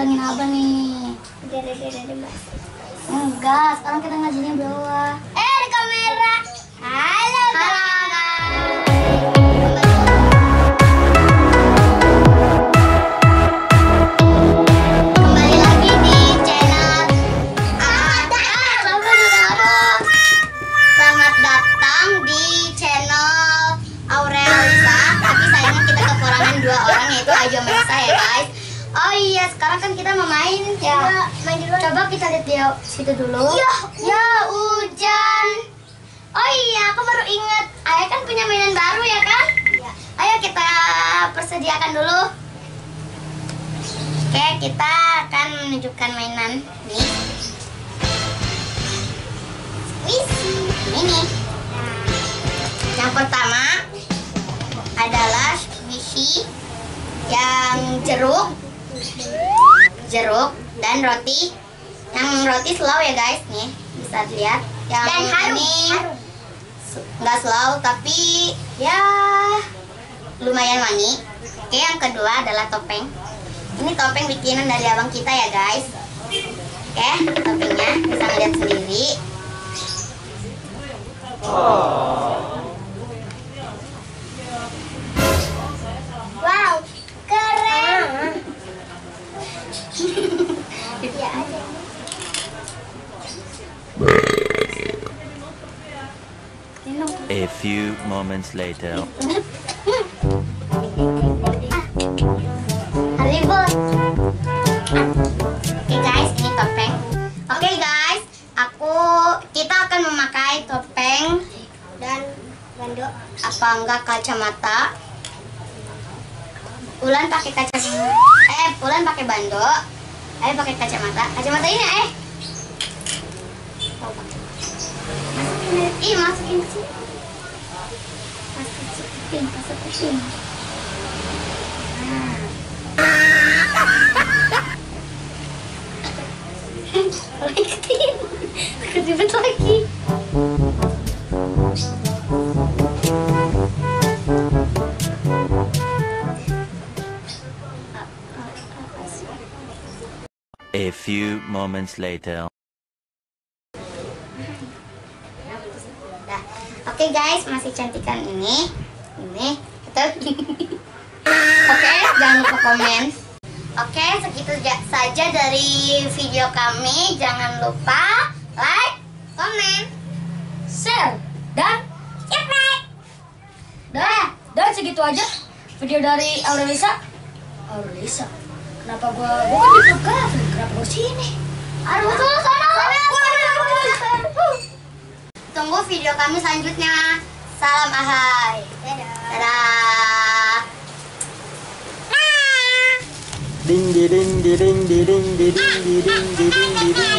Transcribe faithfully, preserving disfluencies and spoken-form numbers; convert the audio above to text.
ngulangin apa nih? Gara-gara dibasah. Enggak, sekarang kita ngajinya bawah. Eh, di kamera. Halo, halo. Situ dulu. Ya, ya hujan. Oh iya, aku baru ingat. Ayah kan punya mainan baru ya kan? Ya. Ayo kita persediakan dulu. Oke, kita akan menunjukkan mainan nih. Squishy. Ini. Yang pertama adalah squishy yang jeruk, jeruk dan roti. Yang roti slow ya guys, nih bisa lihat. Yang dan harum, ini nggak slow tapi ya lumayan wangi. Oke, yang kedua adalah topeng. Ini topeng bikinan dari abang kita ya guys. Oke, topengnya bisa ngeliat sendiri. Wow, keren. Ya aja. A few moments later. Ribut. Oke guys, ini topeng. Oke okay guys, aku kita akan memakai topeng dan bandok. Apa enggak kacamata? Ulan pakai kacamata. Eh, Ulan pakai bandok. Ayo pakai kacamata. Kacamata ini eh. Masukin, ih masukin ke sini. Masukin, masukin. Ketiban lagi. A few moments later. Oke okay guys, masih cantikan ini, ini, atau gini. Oke, jangan lupa komen. Oke, okay, segitu saja dari video kami. Jangan lupa like, komen, share, dan subscribe. Dah, dan segitu aja video dari Aurelisa. Aurelisa, kenapa gua gua kan di fotografi, kenapa gua sini? Aduh, sana, sana, sana. Tunggu video kami selanjutnya. Salam ahai. Dadah. Dadah. Ding ding ding ding ding ding ding ding ding ding.